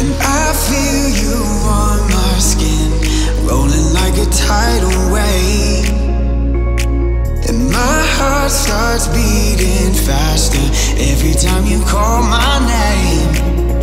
And I feel you on my skin, rolling like a tidal wave. And my heart starts beating faster every time you call my name.